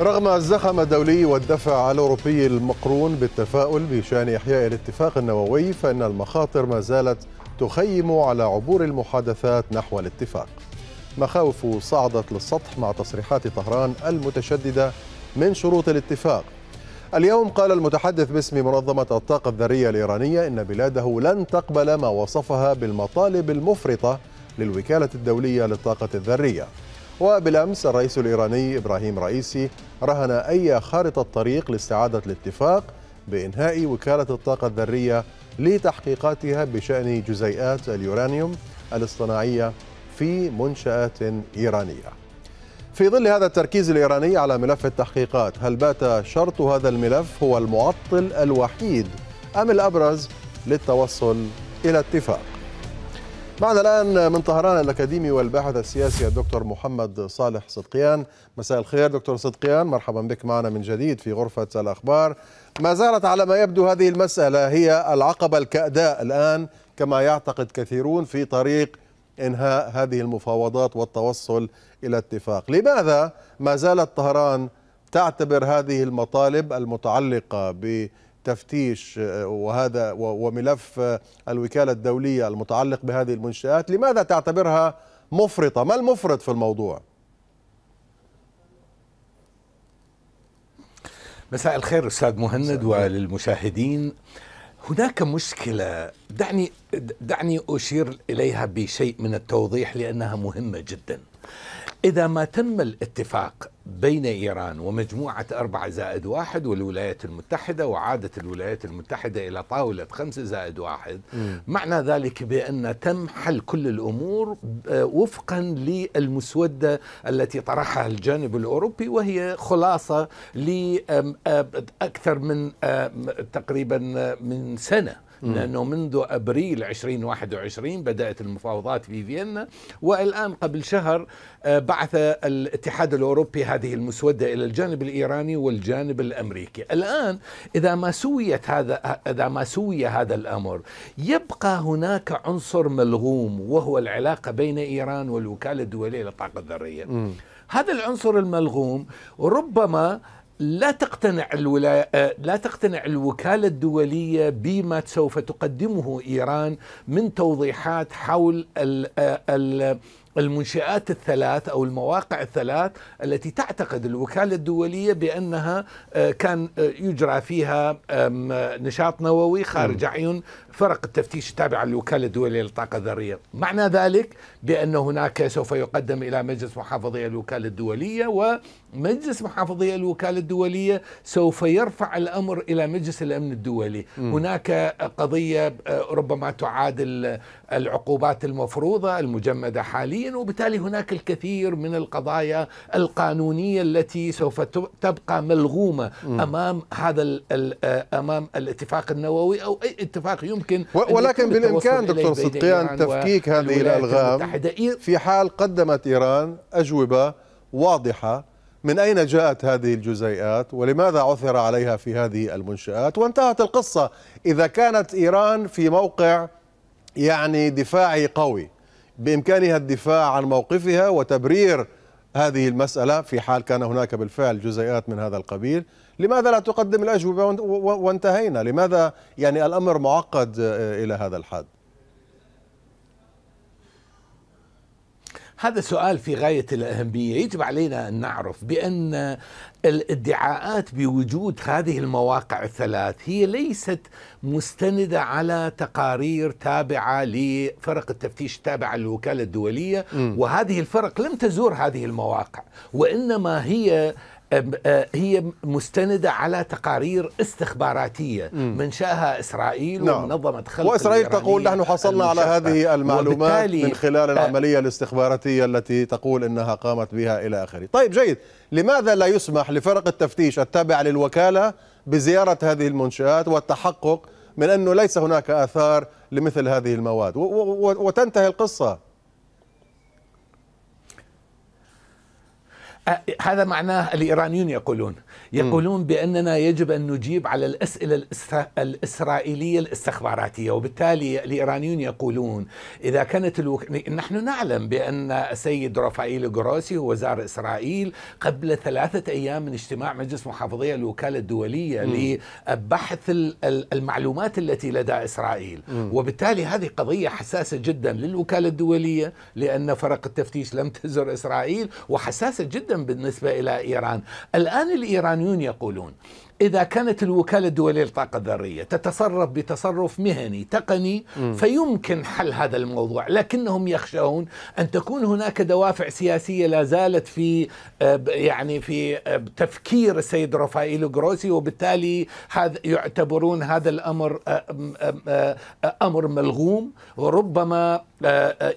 رغم الزخم الدولي والدفع الأوروبي المقرون بالتفاؤل بشأن إحياء الاتفاق النووي، فإن المخاطر ما زالت تخيم على عبور المحادثات نحو الاتفاق. مخاوف صعدت للسطح مع تصريحات طهران المتشددة من شروط الاتفاق. اليوم قال المتحدث باسم منظمة الطاقة الذرية الإيرانية إن بلاده لن تقبل ما وصفها بالمطالب المفرطة للوكالة الدولية للطاقة الذرية. وبالأمس الرئيس الإيراني إبراهيم رئيسي رهن أي خارطة طريق لاستعادة الاتفاق بإنهاء وكالة الطاقة الذرية لتحقيقاتها بشأن جزيئات اليورانيوم الاصطناعية في منشآت إيرانية. في ظل هذا التركيز الإيراني على ملف التحقيقات، هل بات شرط هذا الملف هو المعطل الوحيد أم الأبرز للتوصل إلى اتفاق؟ معنا الآن من طهران الأكاديمي والباحث السياسي الدكتور محمد صالح صدقيان. مساء الخير دكتور صدقيان، مرحبا بك معنا من جديد في غرفة الأخبار. ما زالت على ما يبدو هذه المسألة هي العقبة الكأداء الآن كما يعتقد كثيرون في طريق إنهاء هذه المفاوضات والتوصل إلى اتفاق. لماذا ما زالت طهران تعتبر هذه المطالب المتعلقة بتفتيش وهذا وملف الوكالة الدولية المتعلق بهذه المنشآت، لماذا تعتبرها مفرطة؟ ما المفرط في الموضوع؟ مساء الخير أستاذ مهند وللمشاهدين. هناك مشكلة دعني أشير إليها بشيء من التوضيح لأنها مهمة جدا. إذا ما تم الاتفاق بين إيران ومجموعة 4+1 والولايات المتحدة، وعادت الولايات المتحدة إلى طاولة 5+1، معنى ذلك بأن تم حل كل الأمور وفقا للمسودة التي طرحها الجانب الأوروبي، وهي خلاصة لأكثر من تقريبا من سنة، لأنه منذ أبريل 2021 بدأت المفاوضات في فيينا، والآن قبل شهر بعث الاتحاد الأوروبي هذه المسودة إلى الجانب الإيراني والجانب الأمريكي. الآن إذا ما سوي هذا الأمر، يبقى هناك عنصر ملغوم وهو العلاقة بين إيران والوكالة الدولية للطاقة الذرية. هذا العنصر الملغوم ربما لا تقتنع الوكالة الدولية بما سوف تقدمه إيران من توضيحات حول المنشآت الثلاث أو المواقع الثلاث التي تعتقد الوكالة الدولية بأنها كان يجرى فيها نشاط نووي خارج عيون فرق التفتيش التابعة للوكالة الدولية للطاقة الذرية. معنى ذلك بأن هناك سوف يقدم إلى مجلس محافظي الوكالة الدولية، ومجلس محافظي الوكالة الدولية سوف يرفع الأمر إلى مجلس الأمن الدولي. هناك قضية ربما تعادل العقوبات المفروضة المجمدة حاليا، وبالتالي هناك الكثير من القضايا القانونية التي سوف تبقى ملغومة أمام الاتفاق النووي أو أي اتفاق يمكن. ولكن بالإمكان دكتور صدقيان تفكيك هذه الألغام في حال قدمت إيران أجوبة واضحة من أين جاءت هذه الجزيئات ولماذا عثر عليها في هذه المنشآت، وانتهت القصة. إذا كانت إيران في موقع يعني دفاعي قوي بإمكانها الدفاع عن موقفها وتبرير هذه المسألة في حال كان هناك بالفعل جزيئات من هذا القبيل، لماذا لا تقدم الأجوبة وانتهينا؟ لماذا يعني الأمر معقد إلى هذا الحد؟ هذا سؤال في غاية الأهمية. يجب علينا أن نعرف بأن الادعاءات بوجود هذه المواقع الثلاث هي ليست مستندة على تقارير تابعة لفرق التفتيش التابعة للوكالة الدولية، وهذه الفرق لم تزور هذه المواقع، وإنما هي مستندة على تقارير استخباراتية منشأها إسرائيل ومنظمة خلق وإسرائيل تقول نحن حصلنا على هذه المعلومات من خلال العملية الاستخباراتية التي تقول أنها قامت بها إلى آخره. طيب جيد، لماذا لا يسمح لفرق التفتيش التابع للوكالة بزيارة هذه المنشآت والتحقق من أنه ليس هناك آثار لمثل هذه المواد وتنتهي القصة؟ هذا معناه الإيرانيون يقولون بأننا يجب أن نجيب على الأسئلة الإسرائيلية الاستخباراتية، وبالتالي الإيرانيون يقولون إذا كانت نحن نعلم بأن السيد رفائيل غروسي هو زار إسرائيل قبل 3 أيام من اجتماع مجلس محافظي الوكالة الدولية لبحث المعلومات التي لدى إسرائيل، وبالتالي هذه قضية حساسة جدا للوكالة الدولية لأن فرق التفتيش لم تزر إسرائيل، وحساسة جدا بالنسبة إلى إيران. الآن الإيرانيون يقولون إذا كانت الوكالة الدولية للطاقة الذرية تتصرف بتصرف مهني تقني فيمكن حل هذا الموضوع، لكنهم يخشون أن تكون هناك دوافع سياسية لا زالت في تفكير السيد رفائيل غروسي، وبالتالي يعتبرون هذا الأمر أمر ملغوم وربما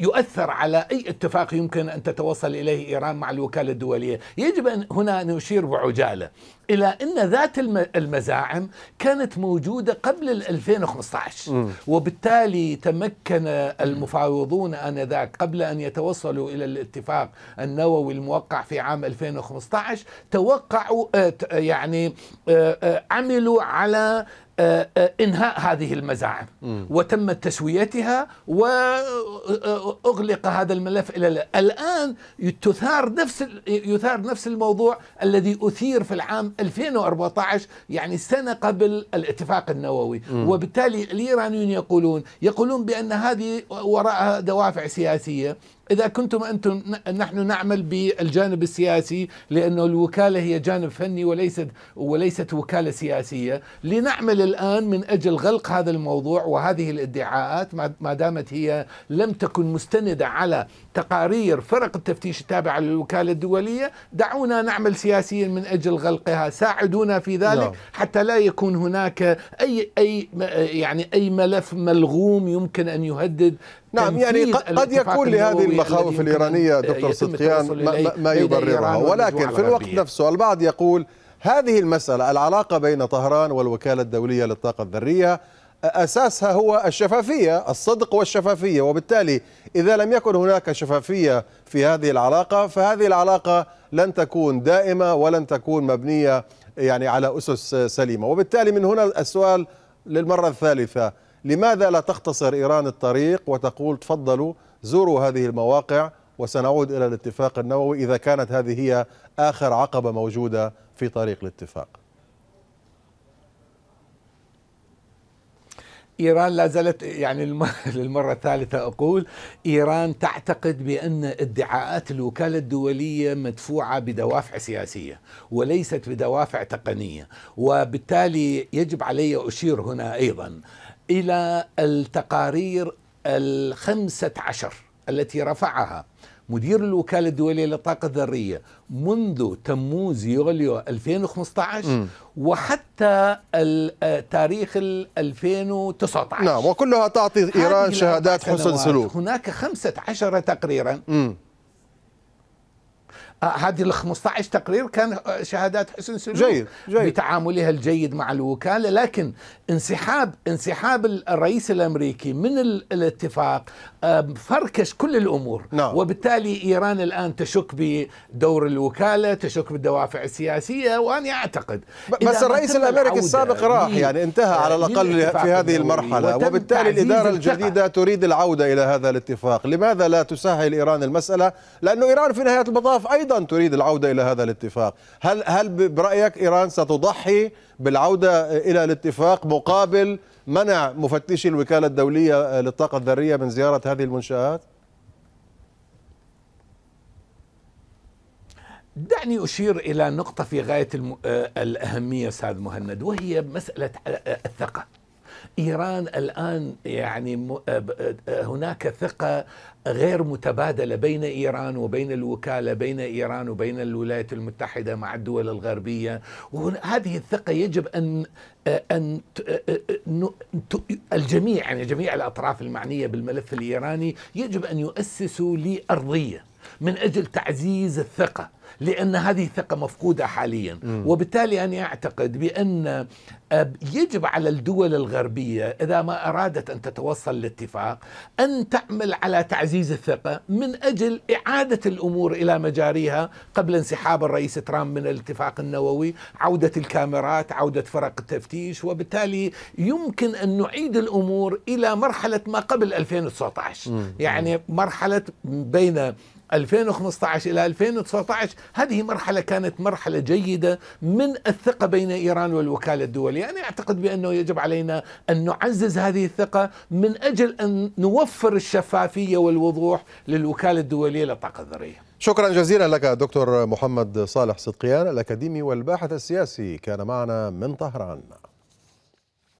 يؤثر على أي اتفاق يمكن أن تتوصل إليه إيران مع الوكالة الدولية. يجب هنا أن نشير بعجالة إلى أن ذات المزاعم كانت موجودة قبل 2015، وبالتالي تمكن المفاوضون آنذاك قبل أن يتوصلوا إلى الاتفاق النووي الموقع في عام 2015 توقعوا عملوا على إنهاء هذه المزاعم وتم تسويتها وأغلق هذا الملف إلى الآن. يثار نفس الموضوع الذي أثير في العام 2014، يعني سنة قبل الاتفاق النووي، وبالتالي الإيرانيون يقولون بأن هذه وراءها دوافع سياسية. إذا كنتم أنتم نحن نعمل بالجانب السياسي لأنه الوكالة هي جانب فني وليست وكالة سياسية، لنعمل الآن من أجل غلق هذا الموضوع وهذه الادعاءات ما دامت هي لم تكن مستندة على تقارير فرق التفتيش التابعة للوكالة الدولية. دعونا نعمل سياسيا من أجل غلقها، ساعدونا في ذلك حتى لا يكون هناك أي ملف ملغوم يمكن أن يهدد. نعم، يعني قد يكون لهذه المخاوف الإيرانية دكتور صدقيان ما يبررها، ولكن في الوقت نفسه البعض يقول هذه المسألة العلاقة بين طهران والوكالة الدولية للطاقة الذرية أساسها هو الشفافية، الصدق والشفافية، وبالتالي إذا لم يكن هناك شفافية في هذه العلاقة فهذه العلاقة لن تكون دائمة ولن تكون مبنية على أسس سليمة. وبالتالي من هنا السؤال للمرة الثالثة، لماذا لا تختصر إيران الطريق وتقول تفضلوا زوروا هذه المواقع وسنعود إلى الاتفاق النووي إذا كانت هذه هي آخر عقبة موجودة في طريق الاتفاق؟ إيران لا زالت للمرة الثالثة أقول إيران تعتقد بأن ادعاءات الوكالة الدولية مدفوعة بدوافع سياسية وليست بدوافع تقنية، وبالتالي يجب علي أشير هنا أيضا إلى التقارير 15 التي رفعها مدير الوكالة الدولية للطاقة الذرية منذ تموز يوليو 2015 وحتى تاريخ 2019. نعم، وكلها تعطي إيران شهادات حسن سلوك. هناك 15 تقريرا. هذه ال 15 تقرير كان شهادات حسن سلوك جيد بتعاملها الجيد مع الوكالة، لكن انسحاب الرئيس الأمريكي من الاتفاق فركش كل الأمور. وبالتالي إيران الآن تشك بدور الوكالة، تشك بالدوافع السياسية، وأنا أعتقد بس الرئيس الأمريكي السابق راح انتهى على الأقل في هذه المرحلة، وبالتالي الإدارة الجديدة تريد العودة إلى هذا الاتفاق. لماذا لا تسهل إيران المسألة؟ لأنه إيران في نهاية المطاف أيضا تريد العودة إلى هذا الاتفاق. هل برأيك إيران ستضحي بالعودة إلى الاتفاق مقابل منع مفتشي الوكالة الدولية للطاقة الذرية من زيارة هذه المنشآت؟ دعني أشير إلى نقطة في غاية الأهمية أستاذ مهند، وهي مسألة الثقة. إيران الآن هناك ثقة غير متبادلة بين إيران وبين الوكالة، بين إيران وبين الولايات المتحدة مع الدول الغربية، وهذه الثقة يجب أن الجميع جميع الأطراف المعنية بالملف الإيراني يجب أن يؤسسوا لأرضية من أجل تعزيز الثقة. لأن هذه الثقة مفقودة حاليا. وبالتالي أنا أعتقد بأن يجب على الدول الغربية إذا ما أرادت أن تتوصل لاتفاق أن تعمل على تعزيز الثقة من أجل إعادة الأمور إلى مجاريها قبل انسحاب الرئيس ترامب من الاتفاق النووي، عودة الكاميرات، عودة فرق التفتيش، وبالتالي يمكن أن نعيد الأمور إلى مرحلة ما قبل 2019. يعني مرحلة بين 2015 إلى 2019 هذه مرحلة كانت مرحلة جيدة من الثقة بين إيران والوكالة الدولية. أنا أعتقد بأنه يجب علينا أن نعزز هذه الثقة من أجل أن نوفر الشفافية والوضوح للوكالة الدولية للطاقة الذرية. شكرا جزيلا لك دكتور محمد صالح صدقيان الأكاديمي والباحث السياسي، كان معنا من طهران.